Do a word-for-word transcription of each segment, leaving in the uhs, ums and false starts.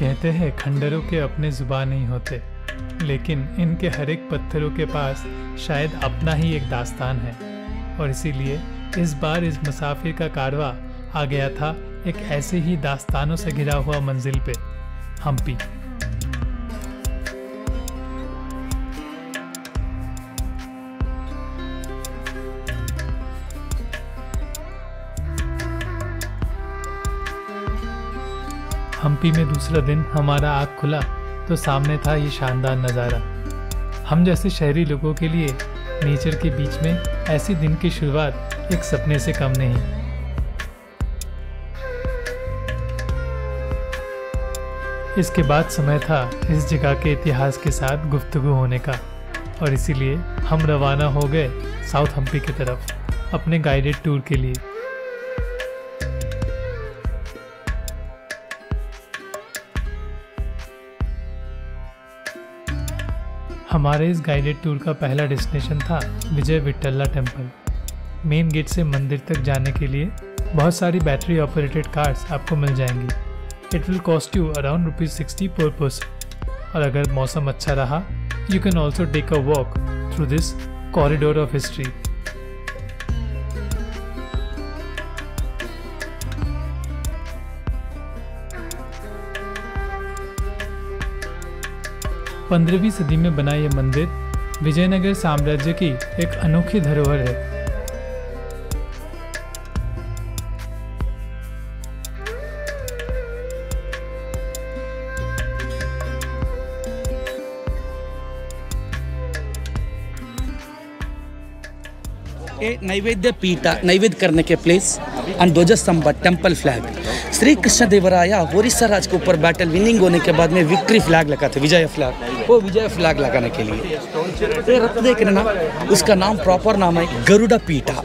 कहते हैं खंडरों के अपने जुबान नहीं होते, लेकिन इनके हर एक पत्थरों के पास शायद अपना ही एक दास्तान है। और इसीलिए इस बार इस मुसाफिर का कारवा आ गया था एक ऐसे ही दास्तानों से घिरा हुआ मंजिल पे, हम्पी। हम्पी में दूसरा दिन हमारा आँख खुला तो सामने था ये शानदार नज़ारा। हम जैसे शहरी लोगों के लिए नेचर के बीच में ऐसे दिन की शुरुआत एक सपने से कम नहीं। इसके बाद समय था इस जगह के इतिहास के साथ गुफ्तगू होने का, और इसीलिए हम रवाना हो गए साउथ हम्पी की तरफ अपने गाइडेड टूर के लिए। हमारे इस गाइडेड टूर का पहला डेस्टिनेशन था Vijaya Vitthala temple. Main gate से मंदिर तक जाने के लिए बहुत सारी बैटरी ऑपरेटेड कार्स आपको मिल जाएंगी। It will cost you around rupees sixty per person, और अगर मौसम अच्छा रहा you can also take a walk through this corridor of history. पंद्रहवीं सदी में बना यह मंदिर विजयनगर साम्राज्य की एक अनोखी धरोहर है। नैवेद्य पीठा नैवेद्य करने के प्लेस एंड ध्वजस्तंभ टेम्पल फ्लैग। श्री कृष्ण देवराया ओरिसा राज के ऊपर बैटल विनिंग होने के बाद में विक्ट्री फ्लैग लगाते, विजय फ्लैग। वो विजय फ्लैग लगाने के लिए ये रथ देख रहे ना, उसका नाम प्रॉपर नाम है गरुड़ा पीठा।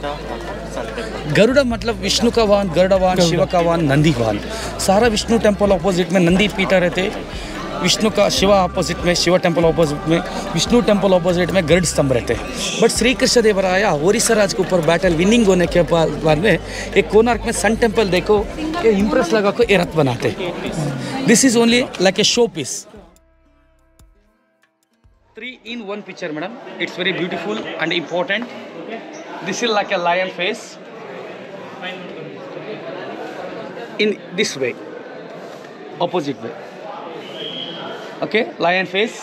गरुड़ा मतलब विष्णु का वाहन, गरुड़ा वाहन, शिव का वाहन, नंदी वाहन। सारा विष्णु टेम्पल ऑपोजिट में नंदी पीठा रहते, विष्णु का शिवा अपोजिट में, शिवा टेम्पल अपोजिट में, विष्णु टेम्पल अपोजिट में गरुड़ स्तंभ रहते हैं। बट श्री कृष्ण देव राया ओरिसा राज के ऊपर बैटल विनिंग होने के बाद में एक कोणार्क में सन टेम्पल देखो, ये इम्प्रेस लगा को ये रथ बनाते। This is only like a show piece. Three in one picture madam, it's very beautiful and important. This is like a lion face in this way, opposite way, okay, lion face,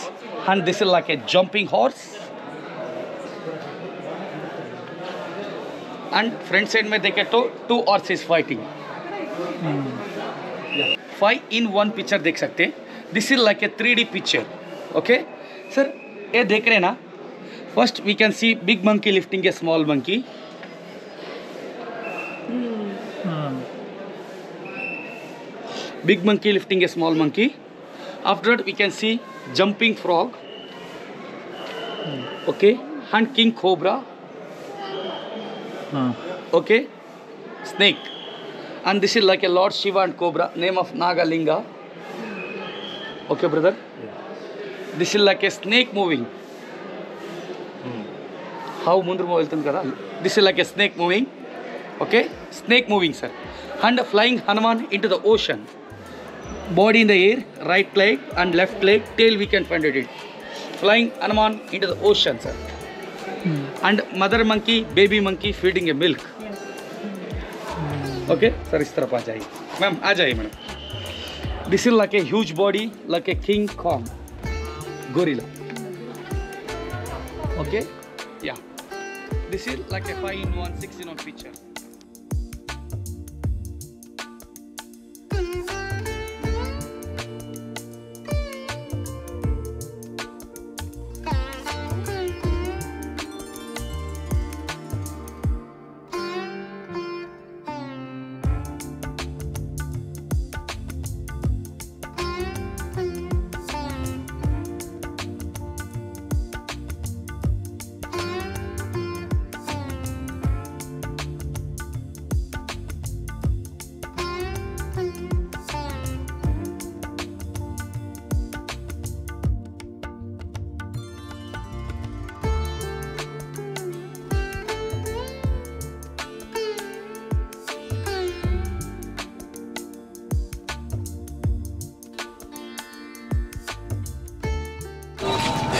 and this is like a jumping horse, and front side में देखे तो two horses fighting. hmm. yeah. Five in one picture देख सकते हैं। This is like a three D picture, okay? Sir, ये देख रहे ना, first we can see big monkey lifting a small monkey. hmm. Big monkey lifting a small monkey. After that we can see jumping frog, okay, and king cobra, okay, snake, and this is like a Lord Shiva and cobra, name of Nagalinga. Okay, brother. This is like a snake moving. How mundur moveltan kada? This is like a snake moving. Okay, snake moving, sir, and a flying Hanuman into the ocean. Body in the air, right leg and left leg, tail we can find it. Flying Hanuman into the ocean, sir. Hmm. And mother monkey, baby monkey feeding a milk. Yes. Hmm. Okay, sir, is taraf aa jaiye. Ma'am, aa jaiye madam. This is like a huge body, like a King Kong, gorilla. Okay, yeah. This is like a five in one, six in one picture.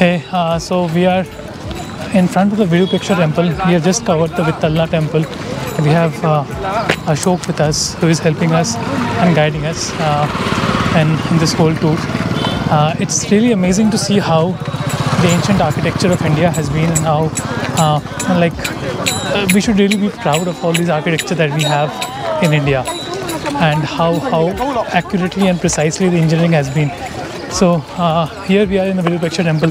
Hey, uh, so we are in front of the Virupaksha Temple. We have just covered the Vittala Temple. We have uh, Ashok with us, who is helping us and guiding us uh, and in this whole tour. Uh, it's really amazing to see how the ancient architecture of India has been, and how uh, and like uh, we should really be proud of all these architecture that we have in India, and how how accurately and precisely the engineering has been. So uh, here we are in the Virupaksha Temple.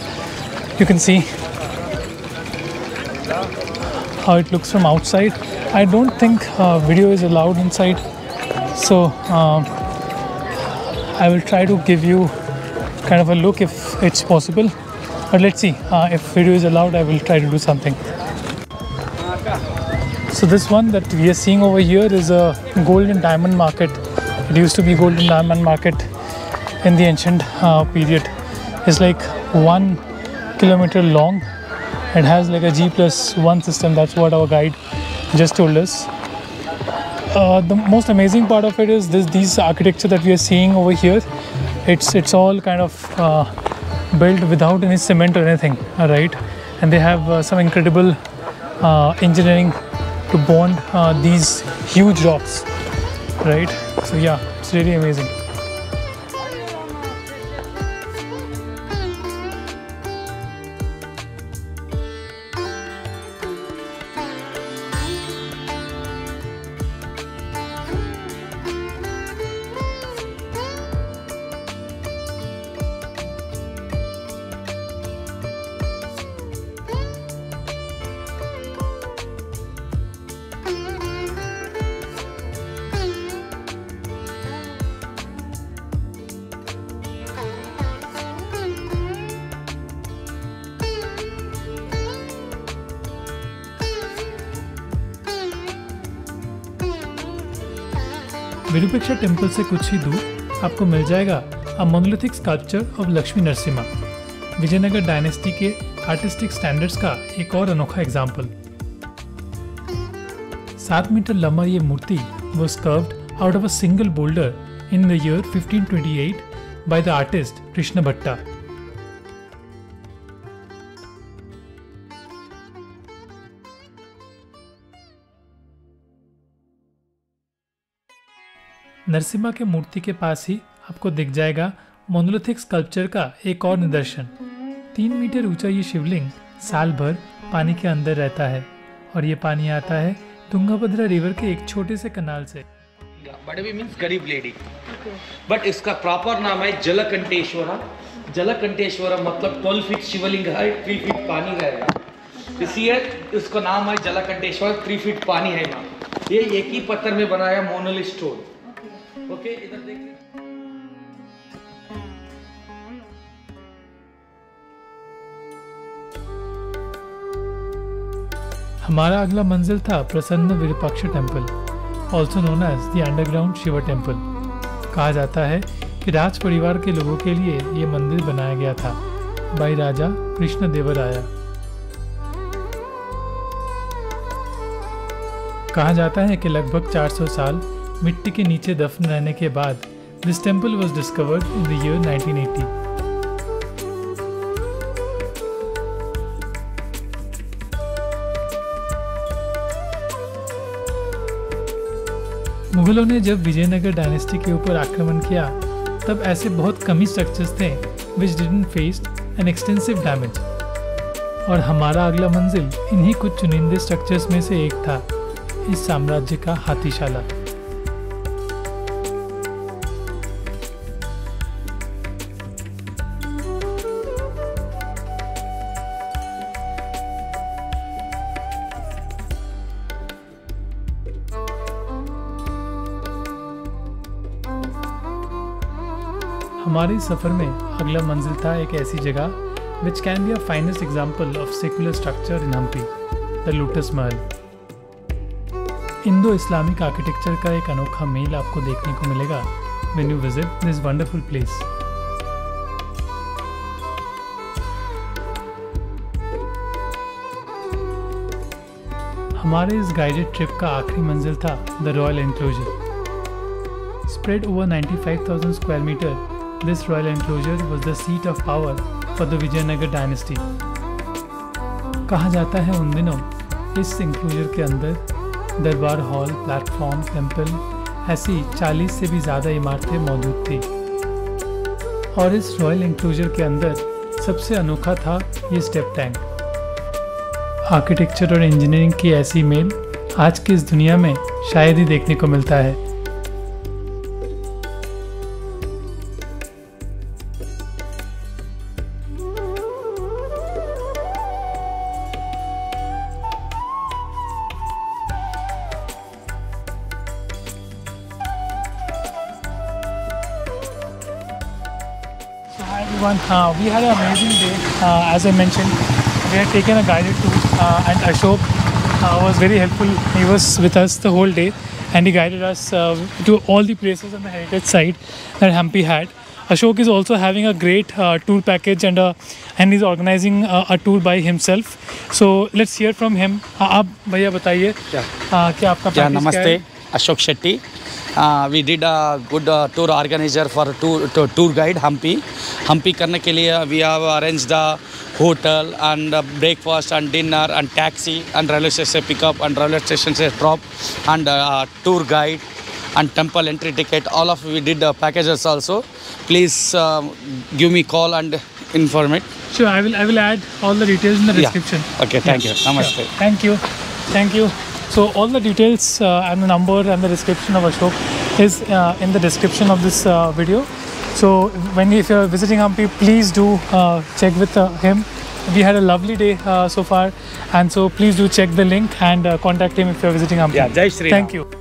You can see how it looks from outside. I don't think uh, video is allowed inside, so um, I will try to give you kind of a look if it's possible, but let's see uh, if video is allowed. I will try to do something. So this one that we are seeing over here is a gold and diamond market. It used to be gold and diamond market in the ancient uh, period. It's like one kilometer long. It has like a G plus one system. That's what our guide just told us. Uh, the most amazing part of it is this: these architecture that we are seeing over here. It's it's all kind of uh, built without any cement or anything, right? And they have uh, some incredible uh, engineering to bond uh, these huge rocks, right? So yeah, it's really amazing. Virupaksha temple से कुछ ही दूर आपको मिल जाएगा a monolithic sculpture of Lakshmi Narasimha, Vijayanagar dynasty के artistic standards का एक और अनोखा एग्जाम्पल। सात मीटर लंबा ये मूर्ति was sculpted out of a single boulder in the year fifteen twenty eight by the artist Krishna Bhatta. Narasimha के मूर्ति के पास ही आपको दिख जाएगा मोनोलिथिक स्कल्पचर का एक और निदर्शन। तीन मीटर ऊंचा ये शिवलिंग साल भर पानी के अंदर रहता है, और ये पानी आता है तुंगाभद्रा रिवर के एक छोटे से कनाल से। बड़वी मींस गरीब लेडी, बट इसका प्रॉपर नाम है जलकंटेश्वरा। जलकंटेश्वरा मतलब ट्वेल्व फीट शिवलिंग है, थ्री फीट पानी रहेगा, इसलिए इसका नाम है जलकंटेश्वरा। थ्री फीट पानी है ना, ये एक ही पत्थर में बनाया मोनोलिथ स्टोन। ओके, इधर देखिए। हमारा अगला मंजिल था Prasanna Virupaksha temple, also known as the underground Shiva temple. कहा जाता है कि राज परिवार के लोगों के लिए ये मंदिर बनाया गया था बाय राजा कृष्ण देव राया। कहा जाता है कि लगभग चार सौ साल मिट्टी के नीचे दफन रहने के बाद this temple was discovered in the year nineteen eighty. मुगलों ने जब विजयनगर डायनेस्टी के ऊपर आक्रमण किया, तब ऐसे बहुत कम ही स्ट्रक्चर्स थे which didn't face an extensive damage, और हमारा अगला मंजिल इन्हीं कुछ चुनिंदे स्ट्रक्चर्स में से एक था, इस साम्राज्य का हाथीशाला। हमारे सफ़र में अगला मंजिल था एक ऐसी जगह which can be a finest example of secular structure in Hampi, the Lotus Mahal. Indo Islamic architecture का एक अनोखा मेल आपको देखने को मिलेगा when you visit this wonderful place. हमारे इस गाइडेड ट्रिप का आखिरी मंजिल था the royal enclosure. Spread over ninety five thousand square metre, this royal enclosure was the seat of power for the Vijayanagara dynasty. कहा जाता है उन दिनों इस इंक्लोजर के अंदर दरबार हॉल, प्लेटफॉर्म, टेम्पल ऐसी चालीस से भी ज़्यादा इमारतें मौजूद थी और इस रॉयल इंक्लोजर के अंदर सबसे अनोखा था ये स्टेप टैंक। आर्किटेक्चर और इंजीनियरिंग की ऐसी मेल आज की इस दुनिया में शायद ही देखने को मिलता है। Uh, we had an amazing day. Uh, as I mentioned, we had taken a guided tour, uh, and Ashok uh, was very helpful. He was with us the whole day, and he guided us uh, to all the places on the heritage site that Hampi had. Ashok is also having a great uh, tour package, and uh, and he's organizing uh, a tour by himself. So let's hear from him. आप भैया बताइए क्या आपका क्या? नमस्ते, Ashok Shetty. Uh, we did a good uh, tour organizer for tour, tour, tour guide Hampi. Hampi करने के लिए we have arranged the hotel and uh, breakfast and dinner and taxi and railway station pick up and railway station drop and uh, tour guide and temple entry ticket. All of we did uh, packages also. Please uh, give me call and inform it. Sure, I will. I will add all the details in the description. Yeah. Okay, thank yes. you. Namaste. Sure. Thank you. Thank you. So all the details uh, and the number and the description of Ashok is uh, in the description of this uh, video. So when you, if you are visiting Hampi, please do uh, check with uh, him. We had a lovely day uh, so far, and so please do check the link and uh, contact him if you are visiting Hampi. Yeah, Jai Shri Ram. Thank you.